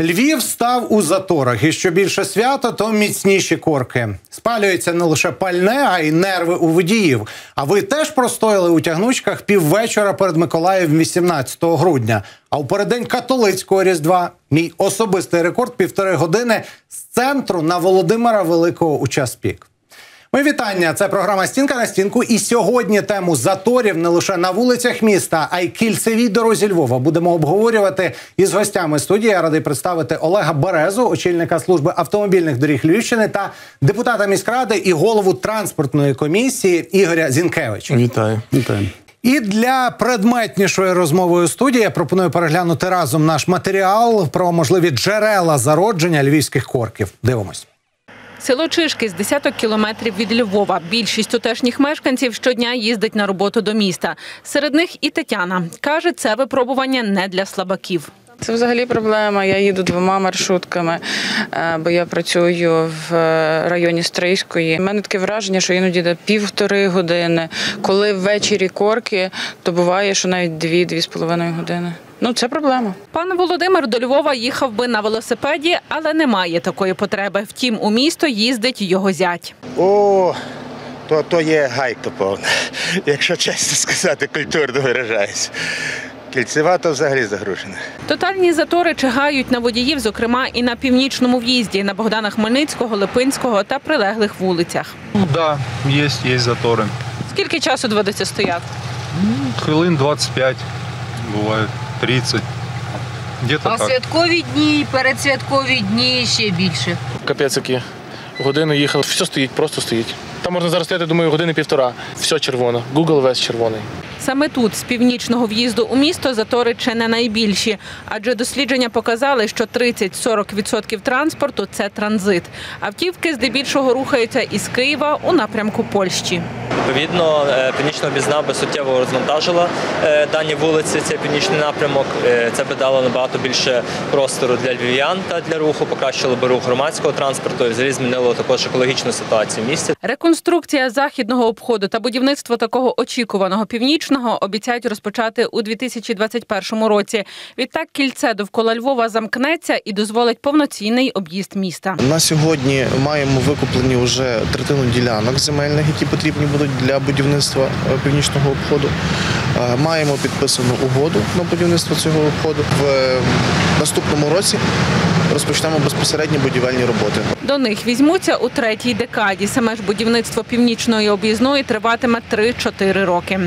Львів став у заторах, і що більше свято, то міцніші корки. Спалюється не лише пальне, а й нерви у водіїв. А ви теж простояли у тягнучках піввечора перед Миколаєм 18 грудня. А у переддень католицького Різдва мій особистий рекорд – 1,5 години з центру на Володимира Великого у час пік. Мої вітання. Це програма «Стінка на стінку». І сьогодні тему заторів не лише на вулицях міста, а й кільцевій дорозі Львова будемо обговорювати із гостями студії. Я радий представити Олега Березу, очільника служби автомобільних доріг Львівщини та депутата міськради і голову транспортної комісії Ігоря Зінкевича. Вітаю. Вітаю. І для предметнішої розмови у студії я пропоную переглянути разом наш матеріал про можливі джерела зародження львівських корків. Дивимось. Село Чишки з десяток кілометрів від Львова. Більшість тутешніх мешканців щодня їздить на роботу до міста. Серед них і Тетяна. Каже, це випробування не для слабаків. Це взагалі проблема. Я їду 2 маршрутками, бо я працюю в районі Стрийської. У мене таке враження, що іноді йде 1,5 години. Коли ввечері корки, то буває, що навіть 2–2,5 години. Ну, це проблема. Пан Володимир до Львова їхав би на велосипеді, але немає такої потреби. Втім, у місто їздить його зять. О, то є гайка повна. Якщо чесно сказати, культурно виражаюсь. Кільцева то взагалі загружена. Тотальні затори чигають на водіїв, зокрема і на північному в'їзді, на Богдана Хмельницького, Липинського та прилеглих вулицях. Ну, да, є затори. Скільки часу доведеться стояти? Хвилин 25, буває 30. А святкові дні, передсвяткові дні ще більше. Капець який. Годину їхав. Все стоїть, просто стоїть. Там можна зараз стояти, думаю, 1–1,5 години. Все червоно. Google весь червоний. Саме тут, з північного в'їзду у місто, затори чи не найбільші. Адже дослідження показали, що 30–40% транспорту – це транзит. Автівки здебільшого рухаються із Києва у напрямку Польщі. Відповідно, північна об'їзна би суттєво розвантажила дані вулиці, цей північний напрямок. Це би дало набагато більше простору для львів'ян та для руху, покращило би рух громадського транспорту і взагалі змінило також екологічну ситуацію в місті. Реконструкція західного обходу та будівництво такого очікуваного північного обіцяють розпочати у 2021 році. Відтак кільце довкола Львова замкнеться і дозволить повноцінний об'їзд міста. На сьогодні маємо викуплені вже третину ділянок земельних, які потрібні будуть для будівництва північного обходу. Маємо підписану угоду на будівництво цього обходу. В наступному році розпочнемо безпосередні будівельні роботи. До них візьмуться у 3-й декаді. Саме ж будівництво північної об'їзної триватиме 3–4 роки.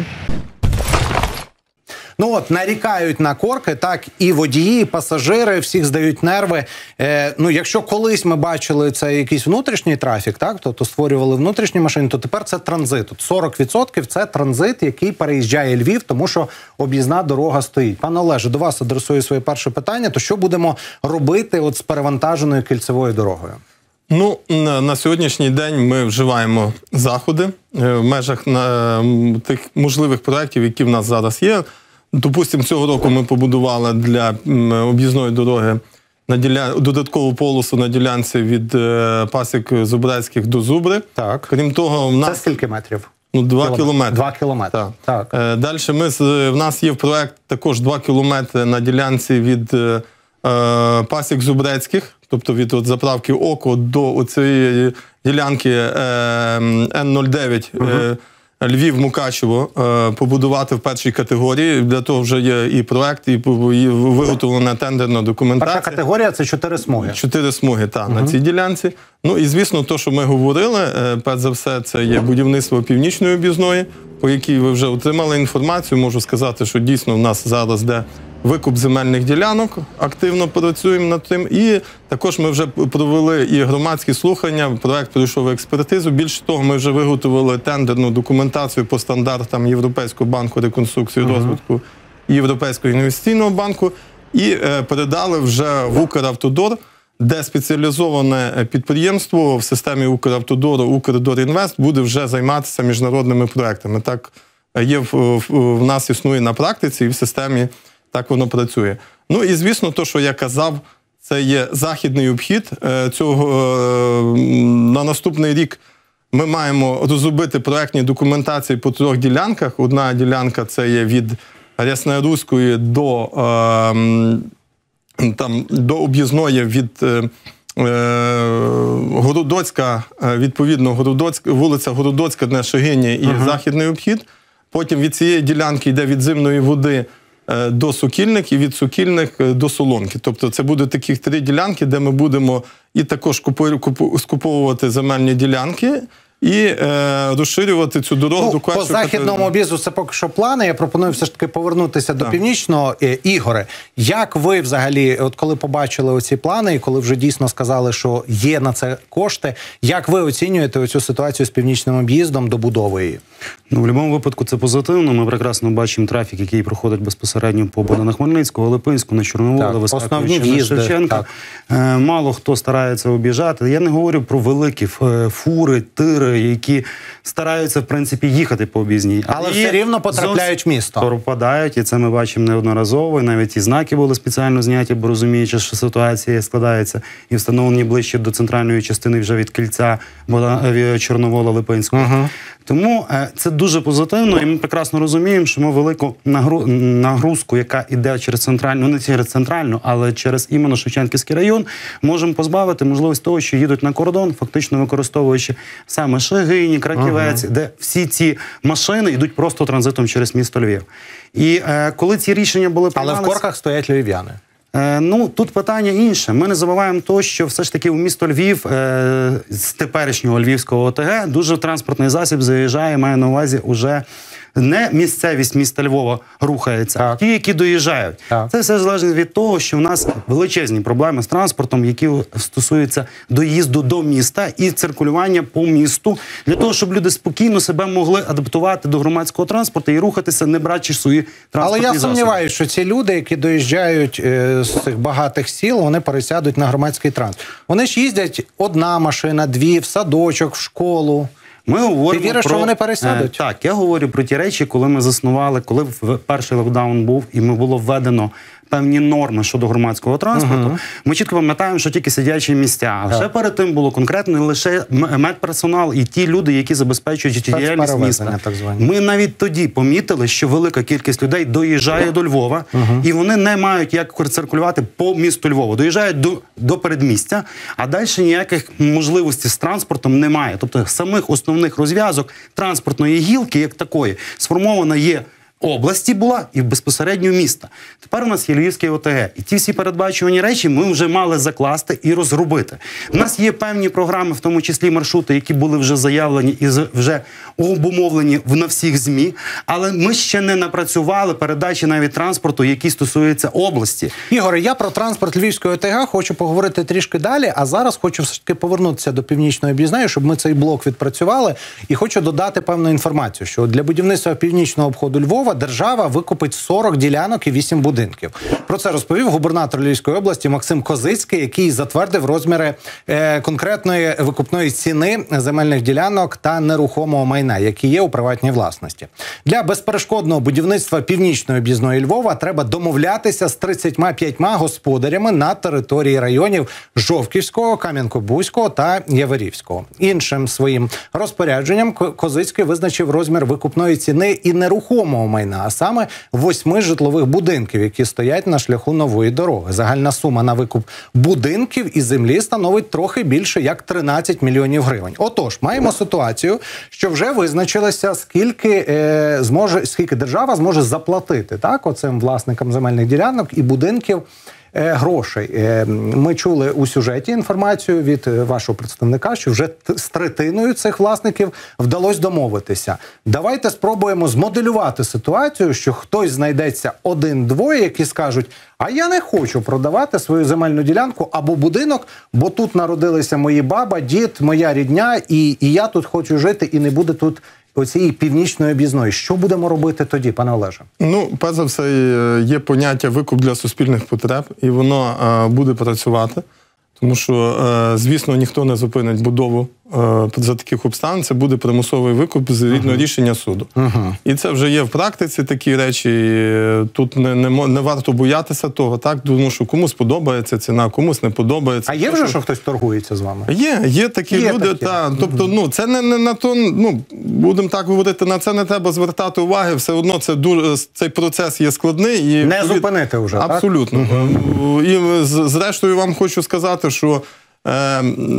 Ну от, нарікають на корки, так, і водії, і пасажири, всіх здають нерви. Ну, якщо колись ми бачили це якийсь внутрішній трафік, так, тобто створювали внутрішні машини, то тепер це транзит. От 40% це транзит, який переїжджає Львів, тому що об'їзна дорога стоїть. Пане Олеже, до вас адресую своє перше питання. То що будемо робити от з перевантаженою кільцевою дорогою? Ну, на сьогоднішній день ми вживаємо заходи в межах тих можливих проєктів, які в нас зараз є. Допустимо, цього року ми побудували для об'їзної дороги додаткову полосу на ділянці від пасік Зубрецьких до Зубри. Так. Крім того, в нас... Це скільки метрів? Ну, 2 кілометри. 2 кілометри. Так. Так. Далі в нас є в проєкт також 2 кілометри на ділянці від пасік Зубрецьких, тобто від заправки ОКО до цієї ділянки Н-09. Угу. Львів-Мукачево побудувати в 1-й категорії. Для того вже є і проєкт, і виготовлена тендерна документація. 1-ша категорія – це 4 смуги. 4 смуги, так, на цій ділянці. Ну і, звісно, те, що ми говорили, перш за все, це є будівництво північної об'їзної, по якій ви вже отримали інформацію. Можу сказати, що дійсно в нас зараз де викуп земельних ділянок, активно працюємо над тим. І також ми вже провели і громадські слухання, проєкт пройшов експертизу. Більше того, ми вже виготовили тендерну документацію по стандартам Європейського банку реконструкції і розвитку, Європейського інвестиційного банку і передали вже в Укравтодор, де спеціалізоване підприємство в системі Укравтодору «Укрдорінвест» буде вже займатися міжнародними проєктами. Так є в нас існує на практиці і в системі. Так воно працює. Ну і, звісно, те, що я казав, це є західний обхід. На наступний рік Ми маємо розробити проєктні документації по трьох ділянках. Одна ділянка – це є від Рясноярської до об'їзної від Городоцька, відповідно, вулиця Городоцька, на Шогині і Західний обхід. Потім від цієї ділянки йде від Зимної води до Сокільник і від Сокільник до Солонки. Тобто це будуть такі три ділянки, де ми будемо і також скуповувати земельні ділянки і розширювати цю дорогу до Кверчу. По західному об'їзду це поки що плани. Я пропоную все ж таки повернутися до північного. Ігоре, як ви взагалі, от коли побачили оці плани і коли вже дійсно сказали, що є на це кошти, як ви оцінюєте оцю ситуацію з північним об'їздом, добудови її? Ну, в будь-якому випадку це позитивно. Ми прекрасно бачимо трафік, який проходить безпосередньо по Богдана Хмельницького, Липинську, на Чорновола, Високівщину, на Шевченка. Мало хто старається об'їжджати. Я не говорю про великі фури, тири, які стараються, в принципі, їхати по об'їзній. Але все рівно потрапляють в місто. Пропадають, і це ми бачимо неодноразово. І навіть і знаки були спеціально зняті, бо розуміючи, що ситуація складається і встановлені ближче до центральної частини вже від кільця Чорновола, Липинського. Тому це дуже позитивно, і ми прекрасно розуміємо, що ми велику нагрузку, яка йде через центральну, не через центральну, але через іменно Шевченківський район, можемо позбавити можливість того, що їдуть на кордон, фактично використовуючи саме Шегині, Краківець, де всі ці машини йдуть просто транзитом через місто Львів. І коли ці рішення були приймалися... Але в корках стоять львів'яни. Ну, тут питання інше. Ми не забуваємо те, що все ж таки в місто Львів з теперішнього Львівського ОТГ дуже транспортний засіб заїжджає, має на увазі уже не місцевість міста Львова рухається, а ті, які доїжджають. Це все залежить від того, що в нас величезні проблеми з транспортом, які стосуються доїзду до міста і циркулювання по місту, для того, щоб люди спокійно себе могли адаптувати до громадського транспорту і рухатися, не брати свої транспортні засоби. Але я сумніваюся, що ці люди, які доїжджають з цих багатих сіл, вони пересядуть на громадський транспорт. Вони ж їздять одна машина, дві, в садочок, в школу. Ти віриш, що вони пересядуть? Так, я говорю про ті речі, коли ми заснували, коли перший локдаун був і було введено певні норми щодо громадського транспорту, ми чітко пам'ятаємо, що тільки сидячі місця. А ще перед тим було конкретно лише медперсонал і ті люди, які забезпечують діяльність міста. Ми навіть тоді помітили, що велика кількість людей доїжджає до Львова, і вони не мають як циркулювати по місту Львова. Доїжджають до передмістя, а далі ніяких можливостей з транспортом немає. Тобто самих основних розв'язок транспортної гілки, як такої, сформована є області була і безпосередньо міста. Тепер у нас є Львівське ОТГ. І ті всі передбачувані речі ми вже мали закласти і розробити. У нас є певні програми, в тому числі маршрути, які були вже заявлені і вже обумовлені на всіх ЗМІ, але ми ще не напрацювали передачі навіть транспорту, який стосується області. Ігоре, я про транспорт Львівської ОТГ хочу поговорити трішки далі, а зараз хочу все ж таки повернутися до Північної об'їзної, щоб ми цей блок відпрацювали. І хочу додати певну інформацію, що для будівництва північного обходу Львова держава викупить 40 ділянок і 8 будинків. Про це розповів губернатор Львівської області Максим Козицький, який затвердив розміри конкретної викупної ціни земельних ділянок та нерухомого майна, які є у приватній власності. Для безперешкодного будівництва північної об'їзної Львова треба домовлятися з 35 господарями на території районів Жовківського, Кам'янко-Бузького та Яворівського. Іншим своїм розпорядженням Козицький визначив розмір викупної ціни і нерухомого майна, а саме 8 житлових будинків, які стоять на шляху нової дороги. Загальна сума на викуп будинків і землі становить трохи більше, як 13 мільйонів гривень. Отож, маємо ситуацію, що вже визначилося, скільки держава зможе заплатити оцим власникам земельних ділянок і будинків грошей. Ми чули у сюжеті інформацію від вашого представника, що вже з третиною цих власників вдалося домовитися. Давайте спробуємо змоделювати ситуацію, що хтось знайдеться один-двоє, які скажуть, а я не хочу продавати свою земельну ділянку або будинок, бо тут народилися мої баба, дід, моя рідня, і я тут хочу жити, і не буде тут оцієї північної об'їзної. Що будемо робити тоді, пане Олеже? Ну, перш за все, є поняття «викуп для суспільних потреб», і воно буде працювати, тому що, звісно, ніхто не зупинить будову за таких обставин це буде примусовий викуп з рідного рішення суду. І це вже є в практиці такі речі, тут не варто боятися того, так? Тому що комусь подобається ціна, комусь не подобається. А є вже, що хтось торгується з вами? Є, є такі люди, так. Тобто, ну, це не на то, ну, будемо так говорити, на це не треба звертати уваги, все одно цей процес є складний. Не зупинити вже, так? Абсолютно. І зрештою вам хочу сказати, що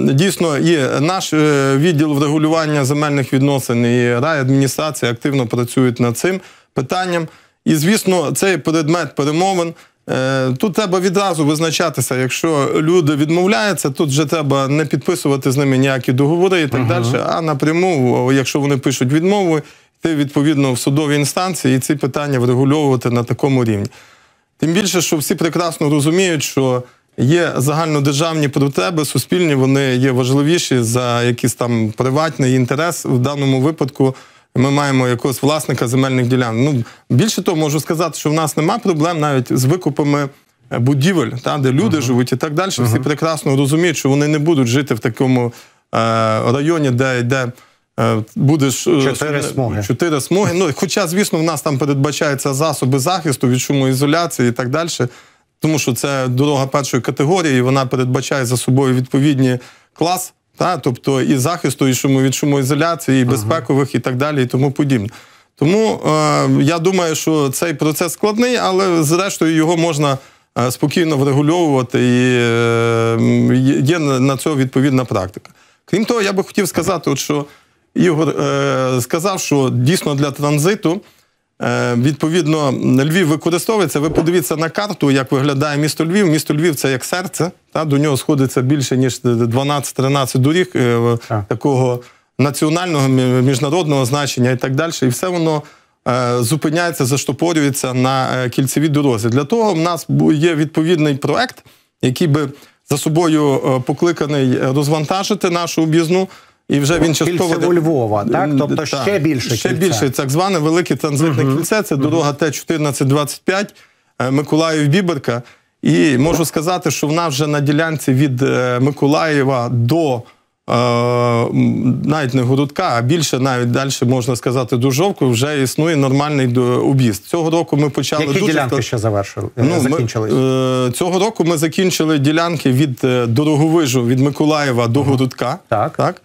дійсно, наш відділ врегулювання земельних відносин і райадміністрація активно працюють над цим питанням. І, звісно, цей предмет перемовин. Тут треба відразу визначатися, якщо люди відмовляються, тут вже треба не підписувати з ними ніякі договори і так далі, а напряму, якщо вони пишуть відмову, йти відповідно в судові інстанції і ці питання врегульовувати на такому рівні. Тим більше, що всі прекрасно розуміють, що є загальнодержавні потреби, суспільні, вони є важливіші за якийсь там приватний інтерес. В даному випадку ми маємо якогось власника земельних ділян. Ну, більше того, можу сказати, що в нас немає проблем навіть з викупами будівель, та, де люди живуть і так далі. Всі прекрасно розуміють, що вони не будуть жити в такому районі, де йде... Будеш... Чотири смуги. Ну, хоча, звісно, в нас там передбачаються засоби захисту від шумоізоляції і так далі. Тому що це дорога першої категорії, вона передбачає за собою відповідні клас, тобто і захисту, і від шумоізоляції, і безпекових, і так далі, і тому подібне. Тому я думаю, що цей процес складний, але зрештою його можна спокійно врегульовувати, і є на це відповідна практика. Крім того, я би хотів сказати, що Ігор сказав, що дійсно для транзиту відповідно, Львів використовується. Ви подивіться на карту, як виглядає місто Львів. Місто Львів – це як серце. До нього сходиться більше, ніж 12-13 доріг такого національного, міжнародного значення і так далі. І все воно зупиняється, заштопорюється на кільцевій дорозі. Для того в нас є відповідний проект, який би за собою покликаний розвантажити нашу об'їзну. І вже він частково... Кільцево Львова, так? Тобто ще більше кільця. Ще більше, так зване велике транзитне кільце. Це дорога Т-14-25, Миколаїв-Біберка. І можу сказати, що вона вже на ділянці від Миколаєва до, навіть не Городка, а більше навіть далі, можна сказати, до Жовкви, вже існує нормальний об'їзд. Цього року ми почали... Які ділянки ще завершили? Цього року ми закінчили ділянки від Дороговижу, від Миколаєва до Городка. Так.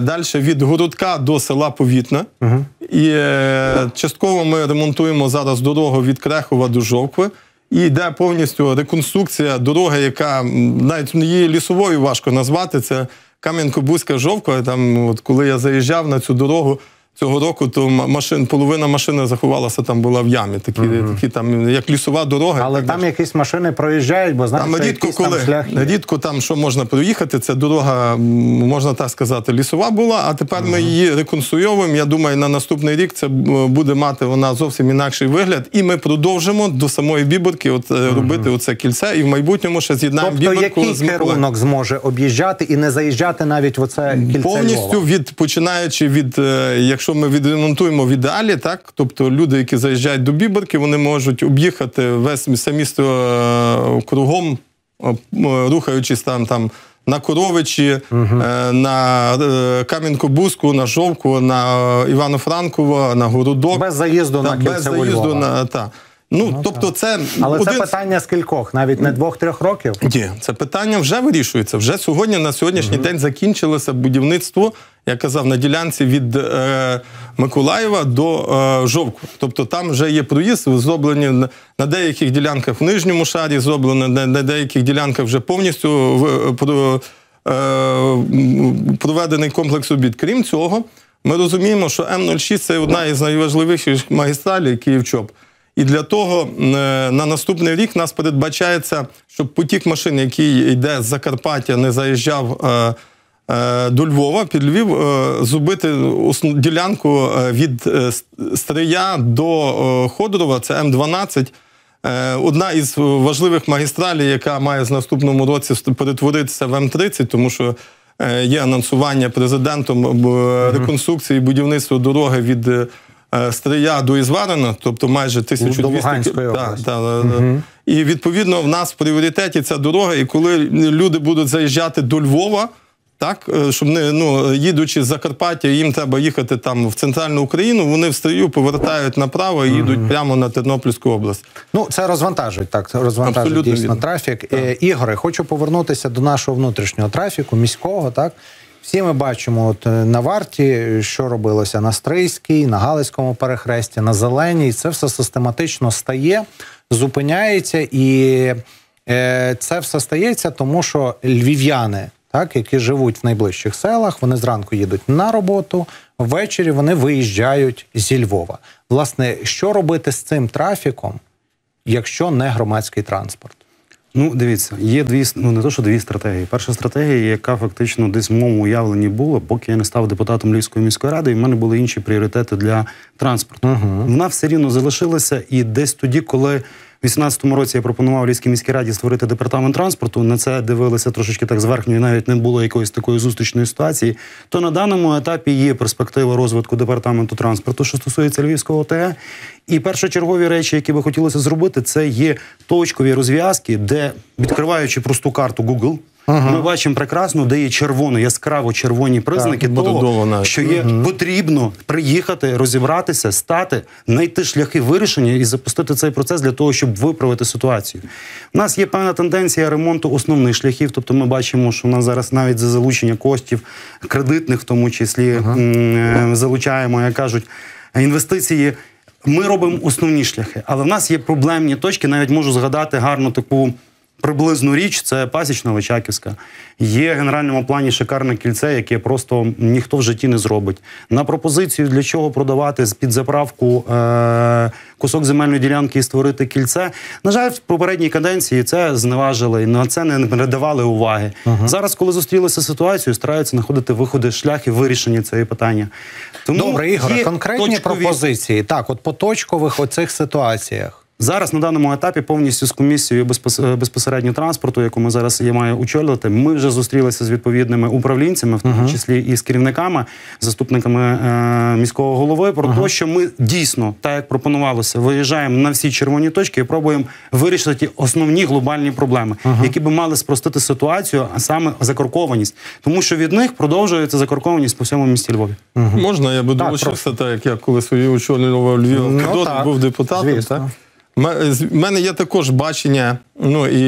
Далі від Городка до села Повітне. І частково ми ремонтуємо зараз дорогу від Крехова до Жовкви. І йде повністю реконструкція дороги, яка навіть її лісовою важко назвати. Це Кам'янко-Бузька-Жовква. Коли я заїжджав на цю дорогу цього року, то половина машини заховалася, там була в ямі. Такі там, як лісова дорога. Але там якісь машини проїжджають, бо знаєш, що якийсь там шлях є. Рідко там, що можна проїхати, ця дорога, можна так сказати, лісова була, а тепер ми її реконструюємо. Я думаю, на наступний рік це буде мати вона зовсім інакший вигляд. І ми продовжимо до самої Біберки робити оце кільце, і в майбутньому ще з'єднаємо Біберку з Миколаєвом. Тобто який керунок зможе об'їжджати і не заїжджати навіть в оце кільце Львова? Повністю, починаючи від, якщо ми відремонтуємо в ідеалі, тобто люди, які заїжджають до Біберки, вони можуть об'їхати все місто кругом, рухаючись там на Коровичі, на Кам'янко-Бузьку, на Жовкву, на Івано-Франково, на Городок. Без заїзду на кільцеву Львова. Але це питання з кількох, навіть не 2-3 років? Ні, це питання вже вирішується. Вже сьогодні, на сьогоднішній день закінчилося будівництво, я казав, на ділянці від Миколаєва до Жовкви. Тобто там вже є проїзд, зроблені на деяких ділянках в нижньому шарі, зроблено на деяких ділянках вже повністю проведений комплекс робіт. Крім цього, ми розуміємо, що М-06 – це одна із найважливіших магістралей Київ-Чоп. І для того на наступний рік нас передбачається, щоб потік машин, який йде з Закарпаття, не заїжджав до Львова, під Львів, зробити ділянку від Стрия до Ходорова, це М12, одна із важливих магістралей, яка має в наступному році перетворитися в М30, тому що є анонсування президентом реконструкції і будівництва дороги від Стрия до Ізварина, тобто майже 1200 км. До Луганської області. І відповідно в нас в пріоритеті ця дорога, і коли люди будуть заїжджати до Львова, так, щоб не, ну, їдучи з Закарпаття, їм треба їхати там в центральну Україну, вони в Стрию повертають направо і їдуть прямо на Тернопільську область. Ну, це розвантажують, так, розвантажують абсолютно дійсно вірно трафік. Так. Ігоре, хочу повернутися до нашого внутрішнього трафіку, міського, так? Всі ми бачимо от на Варті, що робилося на Стрийській, на Галицькому перехресті, на Зеленій. Це все систематично стає, зупиняється, і це все стається, тому що львів'яни, так, які живуть в найближчих селах, вони зранку їдуть на роботу, ввечері вони виїжджають зі Львова. Власне, що робити з цим трафіком, якщо не громадський транспорт? Ну, дивіться, є дві, ну не то, що дві стратегії. Перша стратегія, яка фактично десь в моєму уявленні була, поки я не став депутатом Львівської міської ради, і в мене були інші пріоритети для транспорту. Вона все рівно залишилася, і десь тоді, коли в 18-му році я пропонував Львівській міській раді створити департамент транспорту, на це дивилися трошечки так зверхньо, і навіть не було якоїсь такої зустрічної ситуації, то на даному етапі є перспектива розвитку департаменту транспорту, що стосується Львівського ОТГ. І першочергові речі, які би хотілося зробити, це є точкові розв'язки, де, відкриваючи просту карту Google, ми бачимо прекрасно, де є червоно, яскраво червоні признаки того, що є потрібно приїхати, розібратися, стати, знайти шляхи вирішення і запустити цей процес для того, щоб виправити ситуацію. У нас є певна тенденція ремонту основних шляхів, тобто ми бачимо, що у нас зараз навіть за залучення коштів кредитних, в тому числі, залучаємо, як кажуть, інвестиції. Ми робимо основні шляхи, але в нас є проблемні точки, навіть можу згадати гарно таку приблизну річ, це Пасічна-Личаківська. Є в генеральному плані шикарне кільце, яке просто ніхто в житті не зробить. На пропозицію, для чого продавати під заправку кусок земельної ділянки і створити кільце, на жаль, в попередній каденції це зневажили, на це не передавали уваги. Зараз, коли зустрілися ситуацією, стараються знаходити виходи, шляхи вирішення цього питання. Тому добре, Ігоре, конкретні пропозиції, так, от по точкових оцих ситуаціях. Зараз на даному етапі повністю з комісією безпосередньо транспорту, яку ми зараз я маю очолювати, ми вже зустрілися з відповідними управлінцями, в тому числі і з керівниками, заступниками міського голови, про те, що ми дійсно, так як пропонувалося, виїжджаємо на всі червоні точки і пробуємо вирішити ті основні глобальні проблеми, які би мали спростити ситуацію, а саме закоркованість. Тому що від них продовжується закоркованість по всьому місті Львові. Можна я би долучився, так як я коли свої очолював Львів, був депутатом, так? У мене є також бачення, ну і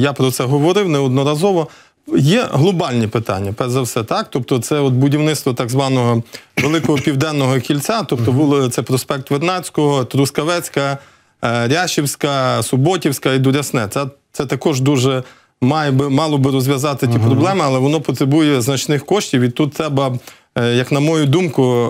я про це говорив неодноразово, є глобальні питання, перш за все, так? Тобто це от будівництво так званого Великого Південного Кільця, тобто це проспект Вернадського, Трускавецька, Рящівська, Суботівська і Дурясне. Це також дуже мало би розв'язати ті проблеми, але воно потребує значних коштів, і тут треба, як на мою думку,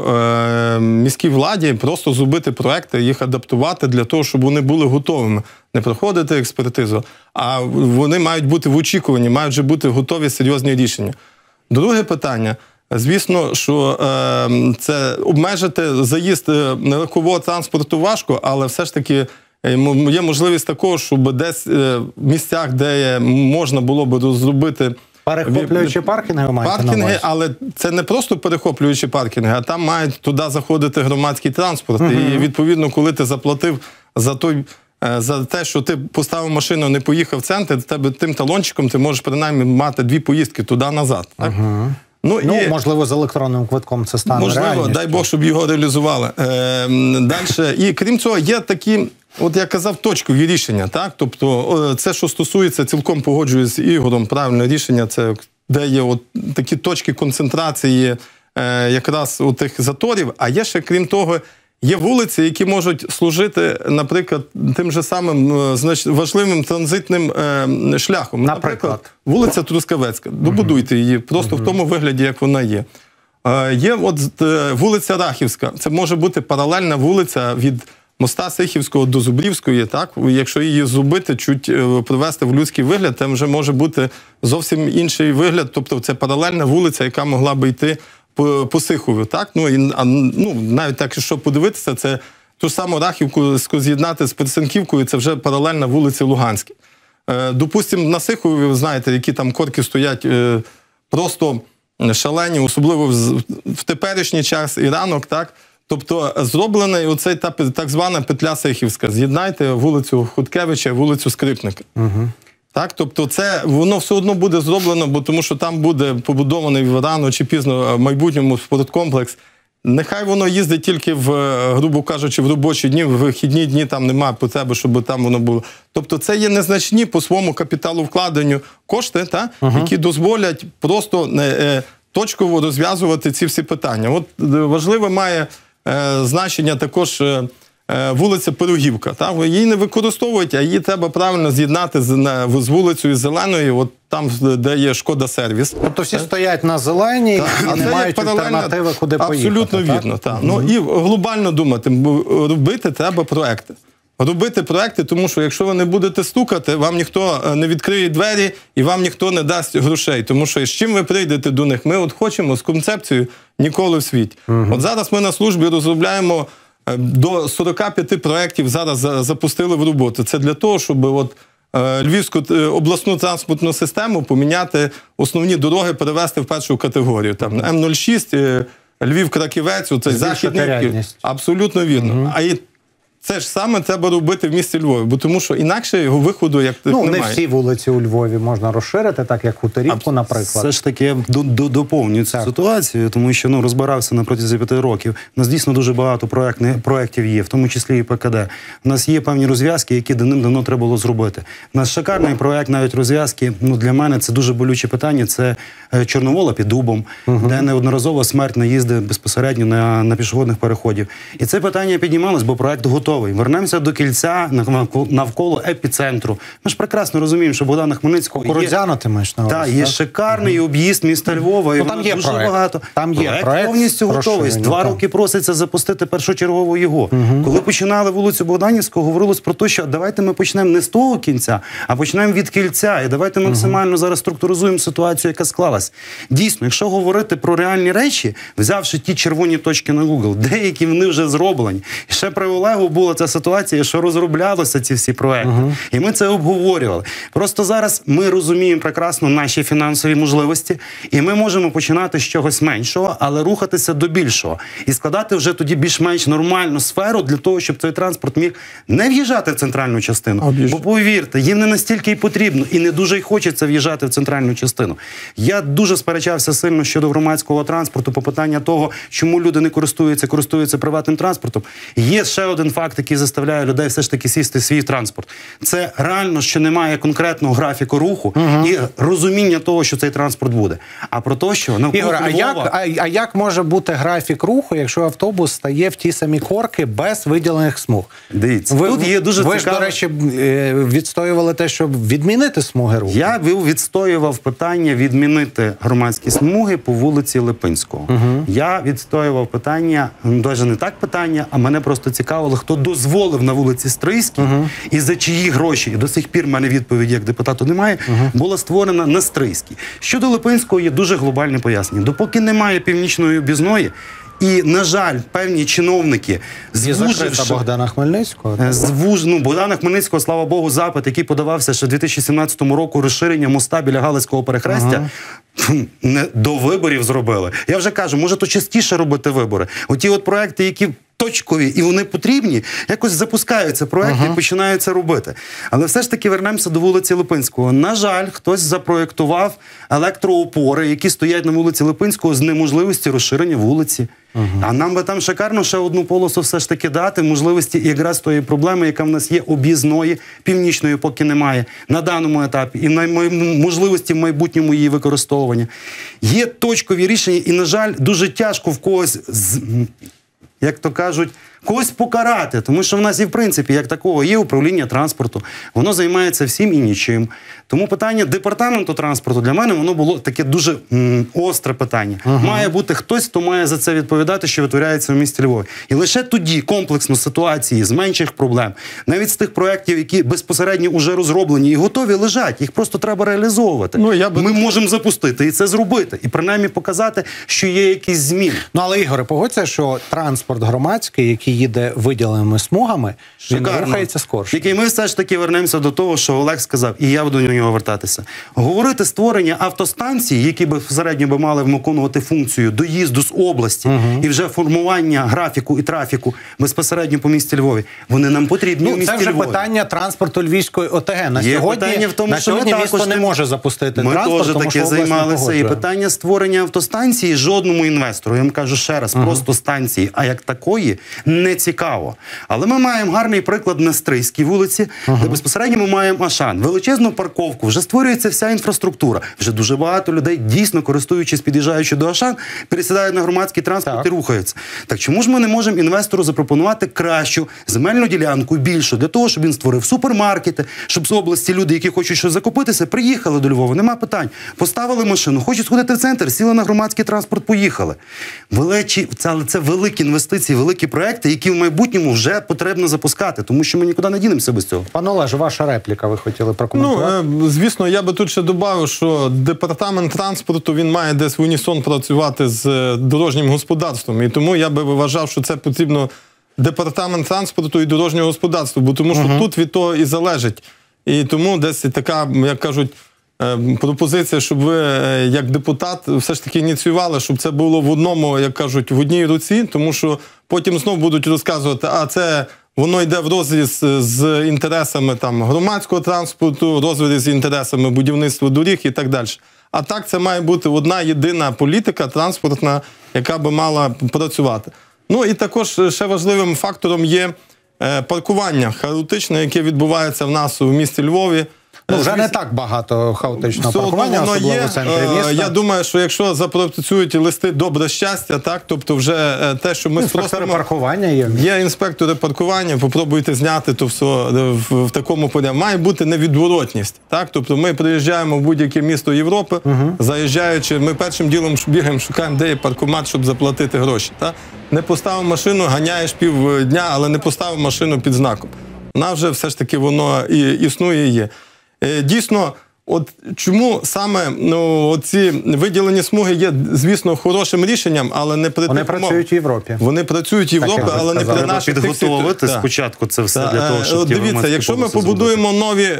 міській владі просто зробити проекти, їх адаптувати для того, щоб вони були готовими. Не проходити експертизу, а вони мають бути в очікуванні, мають вже бути готові серйозні рішення. Друге питання, звісно, що це обмежити заїзд легкового транспорту важко, але все ж таки є можливість такого, щоб десь в місцях, де можна було б розробити перехоплюючі паркінги, але це не просто перехоплюючі паркінги, а там має туди заходити громадський транспорт. І відповідно, коли ти заплатив за те, що ти поставив машину, не поїхав в центр, тим талончиком ти можеш принаймні мати дві поїздки туди-назад. Ну, можливо, з електронним квитком це стане реальністю. Можливо, дай Бог, щоб його реалізували. І крім цього, є такі, от я казав, точкові рішення, так? Тобто це, що стосується, цілком погоджуюсь з Ігорем, правильне рішення, це де є от такі точки концентрації якраз у тих заторів, а є ще, крім того, є вулиці, які можуть служити, наприклад, тим же самим важливим транзитним шляхом. Наприклад, вулиця Трускавецька. Добудуйте її просто в тому вигляді, як вона є. Є от вулиця Рахівська. Це може бути паралельна вулиця від моста Сихівського до Зубрівської. Так? Якщо її зробити, чуть привести в людський вигляд, там вже може бути зовсім інший вигляд. Тобто це паралельна вулиця, яка могла би йти по Сихові, так? Ну, навіть так, що подивитися, це ту ж саму Рахівку з'єднати з Персенківкою, це вже паралельна вулиці Луганській. Допустимо, на Сихові, ви знаєте, які там корки стоять просто шалені, особливо в теперішній час і ранок, так? Тобто зроблена і оцей так звана петля Сихівська. З'єднайте вулицю Хоткевича і вулицю Скрипника. Так, тобто це воно все одно буде зроблено, бо тому що там буде побудований рано чи пізно в майбутньому спорткомплекс. Нехай воно їздить тільки, в, грубо кажучи, в робочі дні, в вихідні дні там немає потреби, щоб там воно було. Тобто це є незначні по своєму капіталу вкладенню кошти, та, які дозволять просто точково розв'язувати ці всі питання. От важливе має значення також вулиця Пирогівка. Та? Її не використовують, а її треба правильно з'єднати з вулицею Зеленою, от там, де є Шкода-сервіс. Тобто всі стоять на Зеленій і не мають альтернативи, куди поїхати. Абсолютно вірно. Так? Так. Ну, і глобально думати, робити треба проекти. Робити проекти, тому що якщо ви не будете стукати, вам ніхто не відкриє двері і вам ніхто не дасть грошей. Тому що з чим ви прийдете до них? Ми от хочемо з концепцією «Ніколи в світі». От зараз ми на службі розробляємо до 45 проєктів, зараз запустили в роботу. Це для того, щоб от Львівську обласну транспортну систему поміняти, основні дороги перевести в першу категорію. Там М06, Львів-Краківець, це західний. Абсолютно вірно. А і це ж саме треба робити в місті Львові, бо тому що інакше його виходу як немає. Ну, не всі вулиці у Львові можна розширити, так як Хуторівку, наприклад. Все ж таки, я доповню цю ситуацію, тому що розбирався на протязі 5 років. У нас дійсно дуже багато проєктів є, в тому числі і ПКД. У нас є певні розв'язки, які давним-давно треба було зробити. У нас шикарний проєкт, навіть розв'язки, для мене це дуже болюче питання, це Чорновола під Дубом, де неодноразово смерть їздить безпосередньо на пішохідних переходів. І це питання піднімалось, бо проєкт готовий. Вернемося до кільця навколо епіцентру. Ми ж прекрасно розуміємо, що Богдана Хмельницького Кукурудзяна ти маєш на увазі. Так, є шикарний об'їзд міста Львова. Там є проєкт. Проєкт повністю готовий. 2 роки проситься запустити першочергово його. Коли починали вулицю Богданівського, говорилось про те, що давайте ми почнемо не з того кінця, а почнемо від кільця. І давайте максимально зараз структуризуємо ситуацію, яка склалась. Дійсно, якщо говорити про реальні речі, взявши ті червоні точки на Google, деякі вони вже зроблені. І ще при Олегу була ця ситуація, що розроблялися ці всі проекти. І ми це обговорювали. Просто зараз ми розуміємо прекрасно наші фінансові можливості, і ми можемо починати з чогось меншого, але рухатися до більшого. І складати вже тоді більш-менш нормальну сферу для того, щоб цей транспорт міг не в'їжджати в центральну частину. Бо повірте, їм не настільки і потрібно, і не дуже й хочеться в'їжджати в центральну частину. Я дуже сперечався сильно щодо громадського транспорту по питанню того, чому люди не користуються приватним транспортом. Є ще один факт, який заставляє людей все ж таки сісти в свій транспорт. Це реально, що немає конкретного графіку руху і розуміння того, що цей транспорт буде. А про те, що навколо Львова... Ігор, а як може бути графік руху, якщо автобус стає в ті самі корки без виділених смуг? Дивіться, тут є дуже цікаво... Ви ж, до речі, відстоювали те, щоб відмінити смуги руху. Я відстоював питання відмінити громадські смуги по вулиці Липинського. Я відстоював питання, навіть не так питання, а мене просто цікавило, хто дозволив на вулиці Стрийській і за чиї гроші, до сих пір в мене відповіді як депутату немає, була створена на Стрийській. Щодо Липинського є дуже глобальне пояснення. Допоки немає північної об'їзної, і, на жаль, певні чиновники, звуживши... Богдана Хмельницького? Богдана Хмельницького, слава Богу, запит, який подавався ще в 2017 року розширення моста біля Галицького перехрестя, до виборів зробили. Я вже кажу, може то частіше робити вибори. Оті от проекти, які... точкові, і вони потрібні, якось запускаються проєкти і починаються робити. Але все ж таки вернемося до вулиці Липинського. На жаль, хтось запроєктував електроопори, які стоять на вулиці Липинського з неможливості розширення вулиці. А нам би там шикарно ще одну полосу все ж таки дати, можливості якраз тої проблеми, яка в нас є об'їзної, північної поки немає, на даному етапі, і можливості в майбутньому її використовування. Є точкові рішення, і, на жаль, дуже тяжко в когось з... як то кажуть, когось покарати, тому що в нас і, в принципі, як такого, є управління транспорту, воно займається всім і нічим. Тому питання департаменту транспорту для мене, воно було таке дуже остре питання. Має бути хтось, хто має за це відповідати, що витворяється в місті Львові. І лише тоді комплексно ситуації з менших проблем, навіть з тих проєктів, які безпосередньо вже розроблені і готові, лежать, їх просто треба реалізовувати. Ми можемо запустити і це зробити, і принаймні показати, що є якісь зміни. Ну, але, Ігоре, погодься, що транспорт громадський, який який їде виділеними смугами, шикарно, він рухається скорше. Тільки ми все ж таки вернемося до того, що Олег сказав, і я буду до нього вертатися. Говорити створення автостанцій, які б всередньо мали виконувати функцію доїзду з області, і вже формування графіку і трафіку безпосередньо по місті Львові, вони нам потрібні у місті Львові. Це вже питання транспорту Львівської ОТГ. На сьогодні місто не може запустити транспорт, тому що область не погоджує. Ми теж таки займалися, і питання створення автостанції жодному інвестору, я вам кажу ще раз, просто станції, а як такої, не цікаво. Але ми маємо гарний приклад на Стрийській вулиці, де безпосередньо ми маємо Ашан, величезну парковку, вже створюється вся інфраструктура, вже дуже багато людей дійсно, користуючись, під'їжджаючи до Ашан, пересідають на громадський транспорт і рухаються. Так чому ж ми не можемо інвестору запропонувати кращу земельну ділянку, більшу, для того, щоб він створив супермаркети, щоб з області люди, які хочуть щось закупитися, приїхали до Львова, нема питань, поставили машину, хочуть сходити в центр, сіли на громадський транспорт, поїхали. Це великі інвестиції, великі проекти, які в майбутньому вже потрібно запускати, тому що ми нікуди не дінемося без цього. Пане Олеже, ваша репліка, ви хотіли прокоментувати? Ну, звісно, я би тут ще додав, що департамент транспорту, він має десь в унісон працювати з дорожнім господарством, і тому я би вважав, що це потрібно департамент транспорту і дорожнього господарства, бо тому що тут від того і залежить. І тому десь така, як кажуть, пропозиція, щоб ви, як депутат, все ж таки ініціювали, щоб це було в одному, як кажуть, в одній руці, тому що потім знов будуть розказувати, а це воно йде в розріз з інтересами там громадського транспорту, розріз з інтересами будівництва доріг і так далі. А так це має бути одна єдина політика транспортна, яка би мала працювати. Ну і також ще важливим фактором є паркування хаотичне, яке відбувається в нас у місті Львові. Вже не так багато хаотичного паркування, особливо в центрі міста. Я думаю, що якщо запрацюють листи «Добре щастя», тобто вже те, що ми спростимо... Інспектори паркування є. Є інспектори паркування, попробуйте зняти то все в такому порядку. Має бути невідворотність. Тобто ми приїжджаємо в будь-яке місто Європи, заїжджаючи, ми першим ділом бігаємо, шукаємо, де є паркомат, щоб заплатити гроші. Не поставив машину, ганяєш півдня, але не поставив машину під знаком. Вона вже все ж таки воно існує і є. Дійсно, от чому саме ці виділені смуги є, звісно, хорошим рішенням, але не при тих умовах. Вони працюють в Європі. Вони працюють в Європі, але не при наших тих секторах. Підготовити спочатку це все для того, щоб ті громадські полоси. Дивіться, якщо ми побудуємо нові,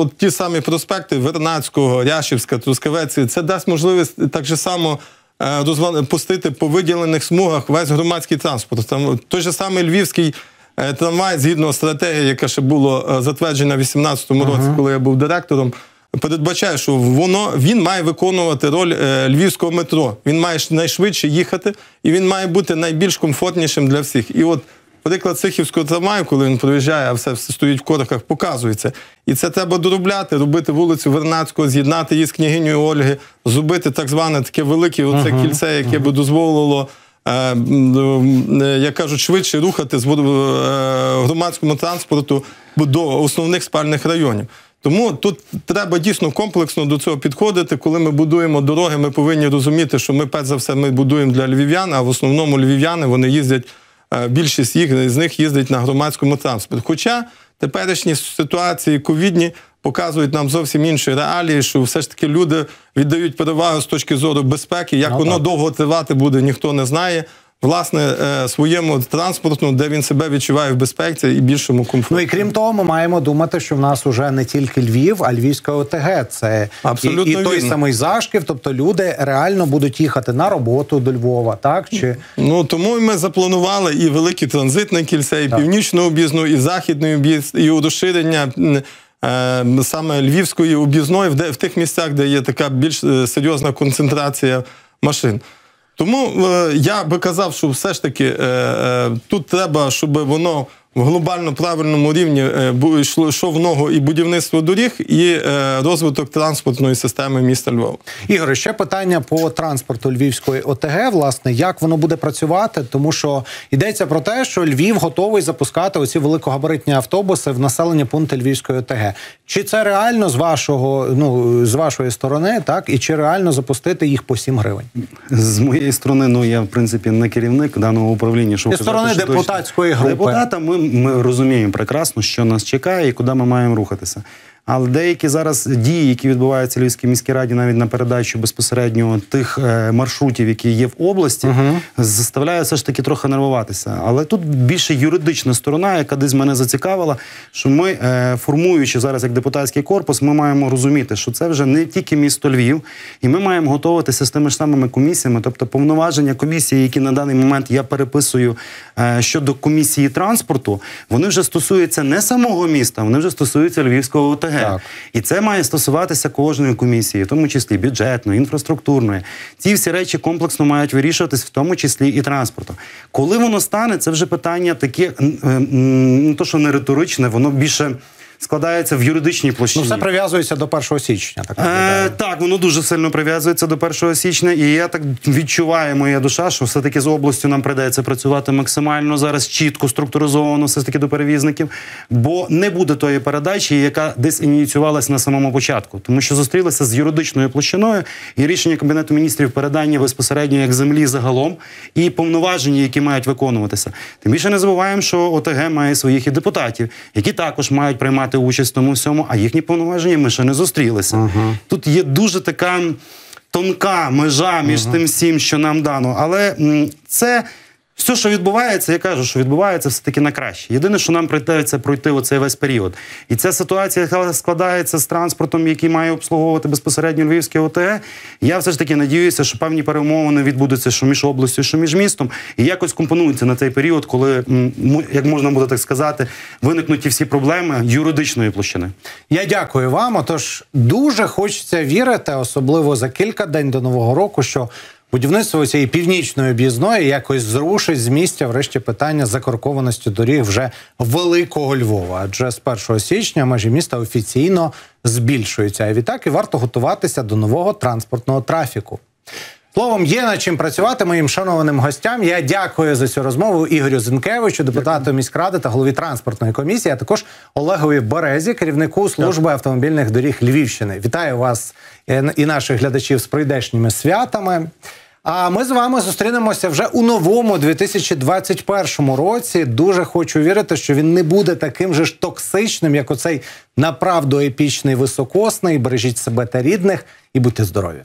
от ті самі проспекти Вернадського, Ряшівська, Трускавець, це дасть можливість так же само пустити по виділених смугах весь громадський транспорт. Той же самий Львівський трамвай, згідно стратегії, яка ще була затверджена в 2018 році, коли я був директором, передбачає, що він має виконувати роль львівського метро. Він має найшвидше їхати, і він має бути найбільш комфортнішим для всіх. І от приклад Сихівського трамваю, коли він проїжджає, а все стоїть в корках, показується. І це треба доробляти, робити вулицю Вернадського, з'єднати її з Княгинею Ольги, зробити так зване таке велике кільце, яке би дозволило, як кажуть, швидше рухати громадському транспорту до основних спальних районів. Тому тут треба дійсно комплексно до цього підходити. Коли ми будуємо дороги, ми повинні розуміти, що ми, перш за все, ми будуємо для львів'ян, а в основному львів'яни, вони їздять, більшість з них їздять на громадському транспорті. Хоча теперішні ситуації ковідні показують нам зовсім інші реалії, що все ж таки люди віддають перевагу з точки зору безпеки. Як воно довго тривати буде, ніхто не знає. Власне, своєму транспорту, де він себе відчуває в безпеці і більшому комфорті. Ну і крім того, ми маємо думати, що в нас уже не тільки Львів, а Львівська ОТГ. Це і той самий Зашків, тобто люди реально будуть їхати на роботу до Львова, так? Ну, тому ми запланували і великі транзитні кільця, і північну об'їзну, і західну об'їзну, і розширення саме Львівської об'їзної в тих місцях, де є така більш серйозна концентрація машин. Тому я би казав, що все ж таки тут треба, щоб воно в глобально правильному рівні йшло в ногу і будівництво доріг, і розвиток транспортної системи міста Львова. Ігоре, ще питання по транспорту Львівської ОТГ, власне, як воно буде працювати, тому що йдеться про те, що Львів готовий запускати оці великогабаритні автобуси в населені пункти Львівської ОТГ. Чи це реально з вашої сторони, так, і чи реально запустити їх по 7 гривень? З моєї сторони, ну, я, в принципі, не керівник даного управління. Зі сторони депутатської групи. Ми розуміємо прекрасно, що нас чекає і куди ми маємо рухатися. Але деякі зараз дії, які відбуваються в Львівській міській раді навіть на передачу безпосередньо тих маршрутів, які є в області, заставляє все ж таки трохи нервуватися. Але тут більше юридична сторона, яка десь мене зацікавила, що ми, формуючи зараз як депутатський корпус, ми маємо розуміти, що це вже не тільки місто Львів, і ми маємо готуватися з тими ж самими комісіями, тобто повноваження комісії, які на даний момент я переписую щодо комісії транспорту, вони вже стосуються не самого міста, вони вже стосуються Львівського ОТГ. Так. І це має стосуватися кожної комісії, в тому числі бюджетної, інфраструктурної. Ці всі речі комплексно мають вирішуватись, в тому числі і транспорту. Коли воно стане, це вже питання таке, не то що не риторичне, воно більше складається в юридичній площині. Ну, все прив'язується до 1 січня. Так, так, воно дуже сильно прив'язується до 1 січня. І я так відчуваю, моя душа, що все-таки з областю нам прийдеться працювати максимально зараз, чітко, структуризовано все-таки до перевізників. Бо не буде тої передачі, яка десь ініціювалася на самому початку. Тому що зустрілися з юридичною площиною і рішення Кабінету Міністрів передання безпосередньо як землі загалом і повноваження, які мають виконуватися. Тим більше не забуваємо, що ОТГ має своїх і депутатів, які також мають приймати участь в тому всьому, а їхні повноваження ми ще не зустрілися. Тут є дуже така тонка межа між тим всім, що нам дано. Але це все, що відбувається, я кажу, що відбувається все-таки на краще. Єдине, що нам прийдеться пройти оцей весь період. І ця ситуація, яка складається з транспортом, який має обслуговувати безпосередньо Львівське ОТГ, я все ж таки надіюся, що певні перемовини відбудуться що між областю, що між містом, і якось компонуються на цей період, коли, як можна буде так сказати, виникнуть ті всі проблеми юридичної площини. Я дякую вам, отож дуже хочеться вірити, особливо за кілька день до Нового року, що будівництво цієї північної об'їзної якось зрушить з місця врешті питання закоркованості доріг вже Великого Львова. Адже з 1 січня межі міста офіційно збільшуються. А відтак і варто готуватися до нового транспортного трафіку. Словом, є над чим працювати моїм шанованим гостям. Я дякую за цю розмову Ігорю Зінкевичу, депутату міськради та голові транспортної комісії, а також Олегові Березі, керівнику служби автомобільних доріг Львівщини. Вітаю вас і наших глядачів з прийдешніми святами. А ми з вами зустрінемося вже у новому 2021 році. Дуже хочу вірити, що він не буде таким же ж токсичним, як оцей направду епічний високосний. Бережіть себе та рідних і будьте здорові.